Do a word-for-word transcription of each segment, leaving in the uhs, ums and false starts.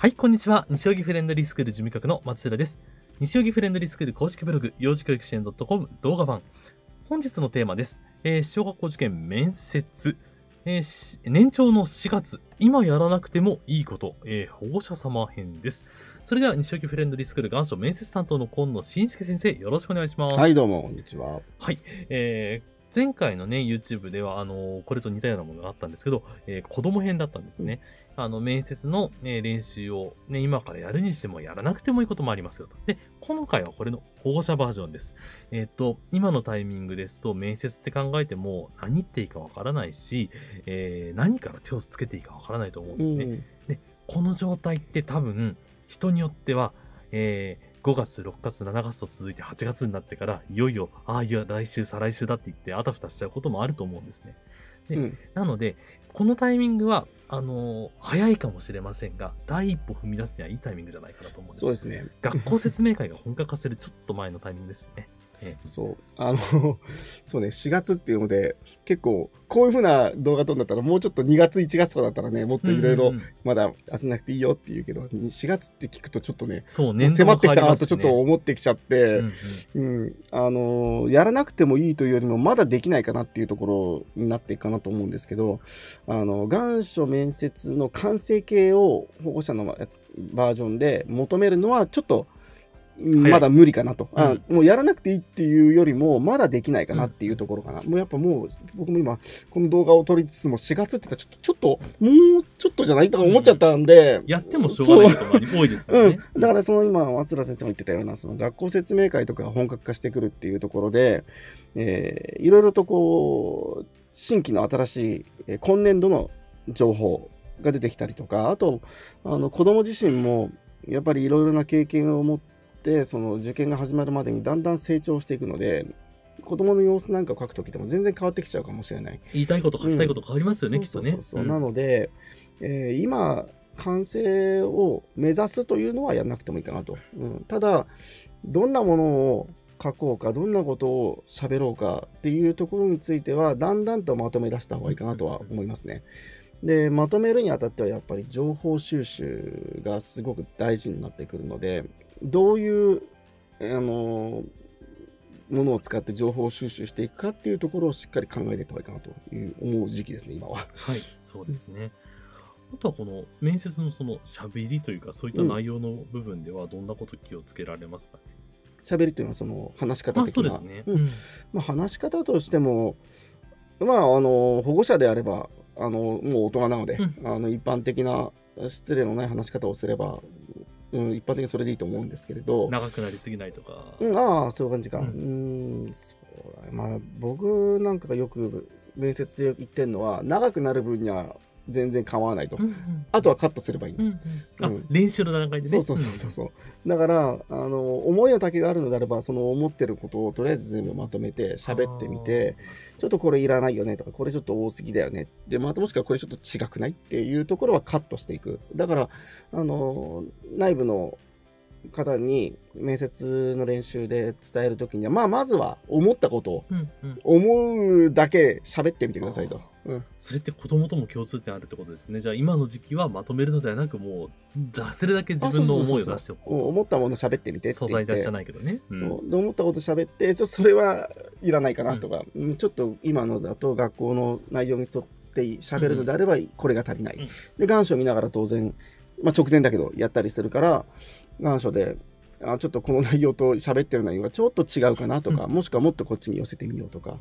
はい、こんにちは。西荻フレンドリースクール事務局の松浦です。西荻フレンドリースクール公式ブログ、幼児教育支援 .com 動画版。本日のテーマです。えー、小学校受験面接、えー。年長のしがつ、今やらなくてもいいこと、えー、保護者様編です。それでは、西荻フレンドリースクール願書面接担当の今野信介先生、よろしくお願いします。はい、どうも、こんにちは。はい、えー前回のね、YouTube では、あのー、これと似たようなものがあったんですけど、えー、子供編だったんですね。うん、あの、面接の、ね、練習を、ね、今からやるにしてもやらなくてもいいこともありますよと。で、今回はこれの保護者バージョンです。えっと、今のタイミングですと、面接って考えても何言っていいかわからないし、えー、何から手をつけていいかわからないと思うんですね。うん、で、この状態って多分、人によっては、えーごがつ、ろくがつ、しちがつと続いてはちがつになってから、いよいよ、ああ、いや、来週、再来週だって言って、あたふたしちゃうこともあると思うんですね。で、うん、なので、このタイミングは、あのー、早いかもしれませんが、第一歩踏み出すにはいいタイミングじゃないかなと思うんです。そうですね。学校説明会が本格化するちょっと前のタイミングですよね。ええ、そう、あの、そうね、しがつっていうので、結構、こういうふうな動画撮るんだったら、もうちょっとにがつ、いちがつとかだったらね、もっといろいろ、まだ集めなくていいよって言うけど、しがつって聞くと、ちょっとね、そうね、迫ってきたなとちょっと思ってきちゃって、やらなくてもいいというよりも、まだできないかなっていうところになっていくかなと思うんですけど、あの、願書面接の完成形を保護者のバージョンで求めるのは、ちょっと、まだ無理かなと、あ、うん、もうやらなくていいっていうよりもまだできないかなっていうところかな、うん、もうやっぱもう僕も今この動画を撮りつつもしがつって言ったらちょっとちょっともうちょっとじゃないとか思っちゃったんで、うん、やってもしょうがないことが多いですよね、うん、だからその今松浦先生も言ってたようなその学校説明会とか本格化してくるっていうところで、えー、いろいろとこう新規の新しい今年度の情報が出てきたりとか、あとあの子ども自身もやっぱりいろいろな経験を持ってでその受験が始まるまでにだんだん成長していくので、子供の様子なんかを書くときでも全然変わってきちゃうかもしれない。言いたいこと書きたいこと変わりますよね、きっとね。なので、えー、今完成を目指すというのはやらなくてもいいかなと、うん、ただどんなものを書こうかどんなことを喋ろうかっていうところについてはだんだんとまとめ出した方がいいかなとは思いますね。でまとめるにあたってはやっぱり情報収集がすごく大事になってくるので、どういうあのものを使って情報収集していくかっていうところをしっかり考えていった方がいいかなという思う時期ですね、今は。はい、そうですね。あとはこの面接のその喋りというかそういった内容の部分ではどんなこと気をつけられますかね。喋りというのはその話し方的な。まあ話し方としても、まああの保護者であればあのもう大人なので、うん、あの一般的な失礼のない話し方をすれば。うん、一般的にそれでいいと思うんですけれど、長くなりすぎないとか、うん、ああそういう感じか、うん、うんそうだ、まあ僕なんかがよく面接で言ってるのは長くなる分には全然構わないと、うん、うん、あとはカットすればいい、うん、うん、あ、練習の段階でね、そうそうそうそう、うん、だからあの思いの丈があるのであればその思ってることをとりあえず全部まとめて喋ってみて、ちょっとこれいらないよねとかこれちょっと多すぎだよねで、まあ、もしくはこれちょっと違くないっていうところはカットしていく。だからあの内部の方に面接の練習で伝えるときには、まあ、まずは思ったことを思うだけ喋ってみてくださいと。それって子供とも共通点あるってことですね。じゃあ今の時期はまとめるのではなくもう出せるだけ自分の思いを出しておこう、思ったもの喋ってみてって言って、素材出しじゃないけどね、うん、そう思ったこと喋って、ちょっとそれはいらないかなとか、うん、ちょっと今のだと学校の内容に沿って喋るのであればこれが足りない、うん、で願書を見ながら当然、まあ、直前だけどやったりするから願書であちょっとこの内容と喋ってる内容がちょっと違うかなとか、うん、もしくはもっとこっちに寄せてみようとか、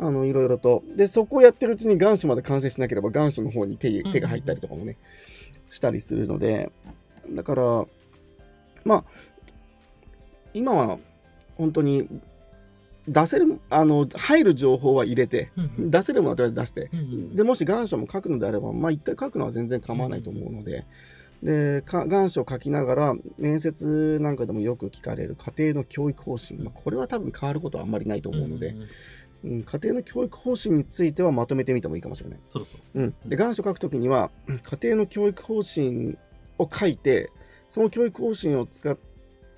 あのいろいろとで、そこをやってるうちに願書まで完成しなければ願書の方に 手, 手が入ったりとかもね、うん、したりするので、だからまあ今は本当に出せるあの入る情報は入れて、うん、出せるものはとりあえず出して、うん、でもし願書も書くのであれば、まあ一回書くのは全然構わないと思うので。で願書を書きながら面接なんかでもよく聞かれる家庭の教育方針、まあ、これは多分変わることはあんまりないと思うので、うん、家庭の教育方針についてはまとめてみてもいいかもしれない。そうそう、うん、で願書書くときには家庭の教育方針を書いて、その教育方針を使っ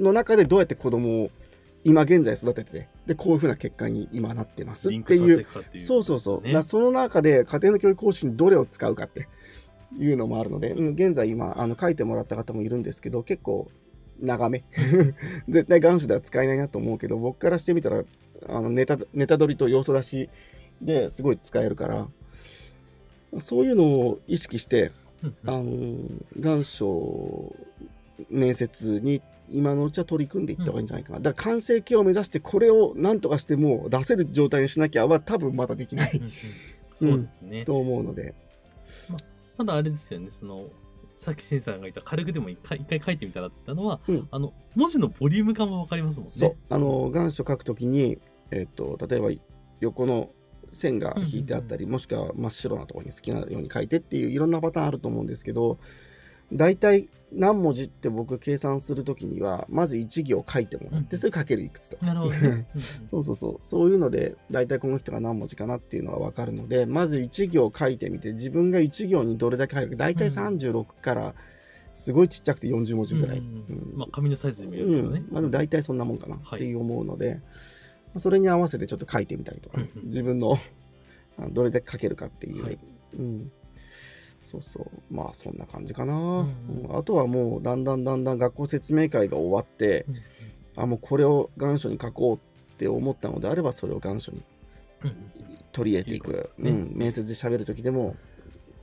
の中でどうやって子供を今現在育てて、でこういうふうな結果に今なってますっていう、そうそうそう、ね、その中で家庭の教育方針どれを使うかっていうのもあるので、うん、現在今あの書いてもらった方もいるんですけど、結構長め絶対ガンシュでは使えないなと思うけど、僕からしてみたらあのネタ、ネタ取りと要素出しですごい使えるから、そういうのを意識してあの願書面接に今のうちは取り組んでいった方がいいんじゃないかな、うん、だから完成形を目指してこれをなんとかしてもう出せる状態にしなきゃは多分まだできないと思うので、まあ、ただあれですよね、そのさっきしんさんが言った軽くでも一回、一回書いてみたらって言ったのは、うん、あの文字のボリューム感も分かりますもんね。そうあの願書書くときに、えー、と例えば横の線が引いてあったり、もしくは真っ白なところに好きなように書いてっていういろんなパターンあると思うんですけど、大体何文字って僕計算するときにはまずいち行書いてもらって、うん、それかけるいくつとか、そうそうそう、そういうので大体この人が何文字かなっていうのが分かるので、まずいち行書いてみて自分がいち行にどれだけ入るか、大体さんじゅうろくからすごいちっちゃくてよんじゅう文字ぐらい、まあ紙のサイズで見えるけどね、うん、まあでも大体そんなもんかなっていう思うので、はい、それに合わせてちょっと書いてみたりとか、ね、自分のどれだけ書けるかっていう、はい、うん、そうそう、まあそんな感じかな、うん、うん、あとはもうだんだんだんだん学校説明会が終わって、うん、あもうこれを願書に書こうって思ったのであればそれを願書に取り入れていく、うん、うん、面接でしゃべる時でも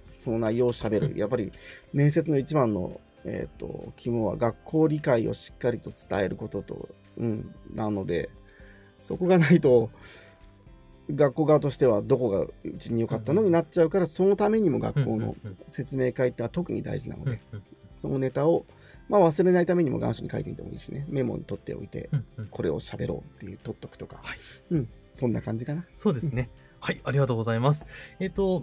その内容をしゃべる、うん、やっぱり面接の一番の、えーと、肝は学校理解をしっかりと伝えることと、うん、なので。そこがないと学校側としてはどこがうちに良かったのになっちゃうから、そのためにも学校の説明会ってのは特に大事なので、そのネタを、まあ、忘れないためにも願書に書いてみてもいいしね、メモに取っておいてこれを喋ろうっていう取っとくとか、はい、うん、そんな感じかな。そうですね、うん、はい、ありがとうございます。えっと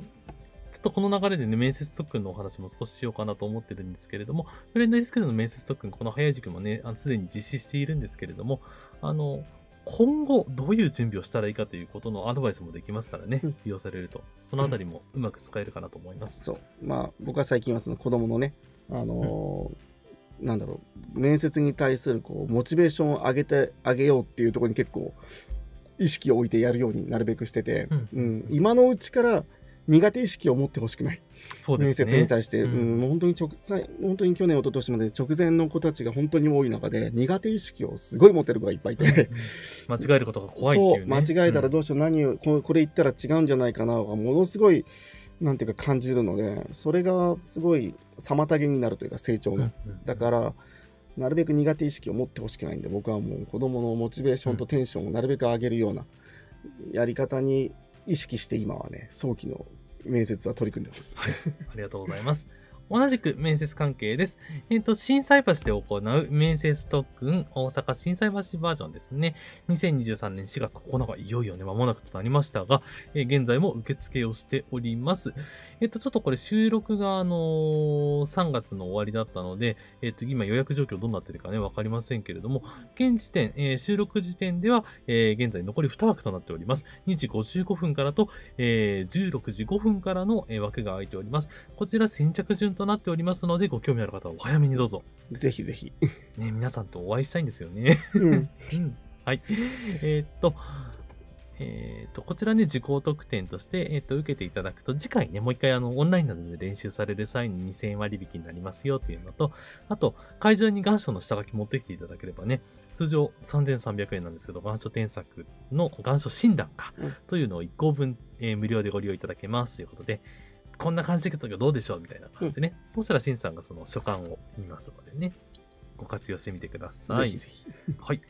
ちょっとこの流れでね、面接特訓のお話も少ししようかなと思ってるんですけれども、フレンドリスクでの面接特訓、この早い時期もね、すでに実施しているんですけれども、あの今後どういう準備をしたらいいかということのアドバイスもできますからね、うん、利用されるとそのあたりもうまく使えるかなと思います。そう、まあ、僕は最近はその子どものね、あのーうん、なんだろう、面接に対するこうモチベーションを上げてあげようっていうところに結構意識を置いてやるようになるべくしてて、うんうん、今のうちから苦手意識を持ってほしくない。そうですね、面接に対して、うん、もう本当に直本当に去年一昨年まで直前の子たちが本当に多い中で、苦手意識をすごい持ってる子がいっぱいいて、うん、間違えることが怖いっていうね。そう、間違えたらどうしよう、何をこれ言ったら違うんじゃないかながものすごいなんていうか感じるので、それがすごい妨げになるというか成長が、だからなるべく苦手意識を持ってほしくないんで、僕はもう子どものモチベーションとテンションをなるべく上げるようなやり方に意識して今はね、早期の面接は取り組んでます。はい、ありがとうございます。同じく面接関係です。えっと、心斎橋で行う面接特訓大阪心斎橋バージョンですね。にせんにじゅうさんねんしがつここのか、いよいよね、間もなくとなりましたが、えー、現在も受付をしております。えっと、ちょっとこれ収録が、あのー、さんがつの終わりだったので、えっと、今予約状況どうなってるかね、わかりませんけれども、現時点、えー、収録時点では、えー、現在残りにわくとなっております。にじごじゅうごふんからと、えー、じゅうろくじごふんからの、えー、枠が空いております。こちら先着順となっておりますので、ご興味ある方はお早めにどうぞ。ぜひぜひね、皆さんとお会いしたいんですよね。うんはい、えー、っとえー、っとこちらね、受講特典として、えー、っと受けていただくと、次回ね、もう一回あのオンラインなどで練習される際ににせんえん割引になりますよというのと、あと会場に願書の下書き持ってきていただければね、通常さんぜんさんびゃくえんなんですけど、願書添削の願書診断かというのをいっこぶん、えー、無料でご利用いただけますということで、こんな感じだけどどうでしょうみたいな感じでね、うん、そしたらしんさんがその書簡を見ますのでね、ご活用してみてください。ぜひぜひはい、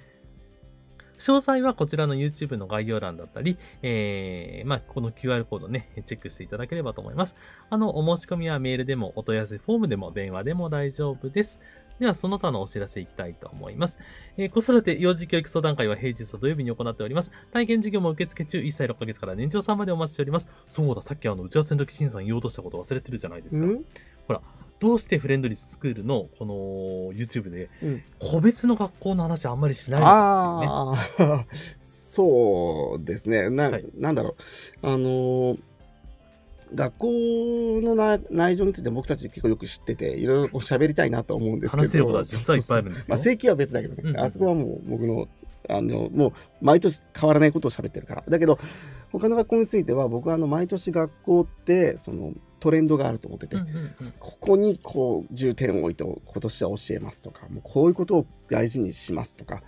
詳細はこちらの YouTube の概要欄だったり、えーまあ、この キューアール コードね、チェックしていただければと思います。あの、お申し込みはメールでも、お問い合わせフォームでも、電話でも大丈夫です。では、その他のお知らせいきたいと思います。えー、子育て幼児教育相談会は平日と土曜日に行っております。体験授業も受付中、いっさいろっかげつから年長さんまでお待ちしております。そうだ、さっきあの打ち合わせの時、しんさん言おうとしたこと忘れてるじゃないですか。うん、ほら、どうしてフレンドリススクールのこの YouTube で、個別の学校の話あんまりしないのっていうね、うん、あそうですね。な、はい、なんだろう。あのー学校のな内情について僕たち結構よく知ってて、いろいろ喋りたいなと思うんですけど、話せることは実はいっぱいあるんですよ。まあ、正規は別だけどね、うん、あそこはもう僕の、あのもう毎年変わらないことを喋ってるから。だけど他の学校については、僕はあの毎年学校ってそのトレンドがあると思ってて、ここにこう重点を置いて今年は教えますとか、もうこういうことを大事にしますとか、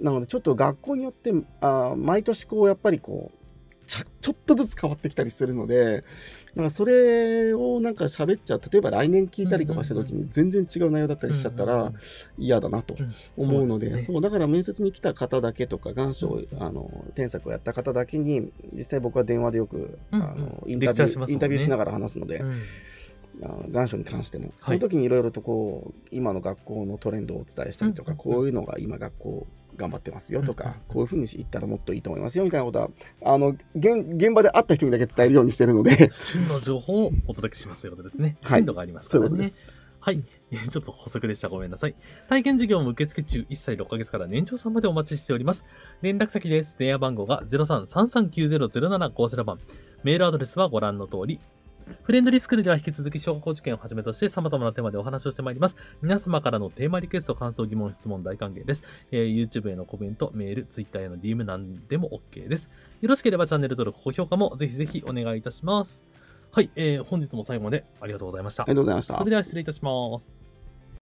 なのでちょっと学校によってあ毎年こうやっぱりこうち ょ, ちょっとずつ変わってきたりするので、なんかそれをなんか喋っちゃう、例えば来年聞いたりとかした時に全然違う内容だったりしちゃったら嫌だなと思うので、そうだから面接に来た方だけとか、願書をあの添削をやった方だけに実際僕は電話でよくあのインタビューしながら話すので、うん、願書に関してもその時にいろいろとこう今の学校のトレンドをお伝えしたりとか、こういうのが今学校頑張ってますよとか、こういうふうに言ったらもっといいと思いますよみたいなことはあの 現, 現場で会った人にだけ伝えるようにしてるので、旬の情報をお届けしますということですね。頻度がありますからね。はい、ちょっと補足でした。ごめんなさい。体験授業も受付中、いっさいろっかげつから年長さんまでお待ちしております。連絡先です。電話番号がゼロさんさんさんきゅうゼロゼロななごゼロ番。メールアドレスはご覧の通り。フレンドリースクールでは引き続き小学校受験をはじめとして様々なテーマでお話をしてまいります。皆様からのテーマリクエスト、感想、疑問、質問大歓迎です。えー、YouTube へのコメント、メール、Twitter への ディーエム なんでも OK です。よろしければチャンネル登録、高評価もぜひぜひお願いいたします。はい、えー、本日も最後までありがとうございました。ありがとうございました。それでは失礼いたします。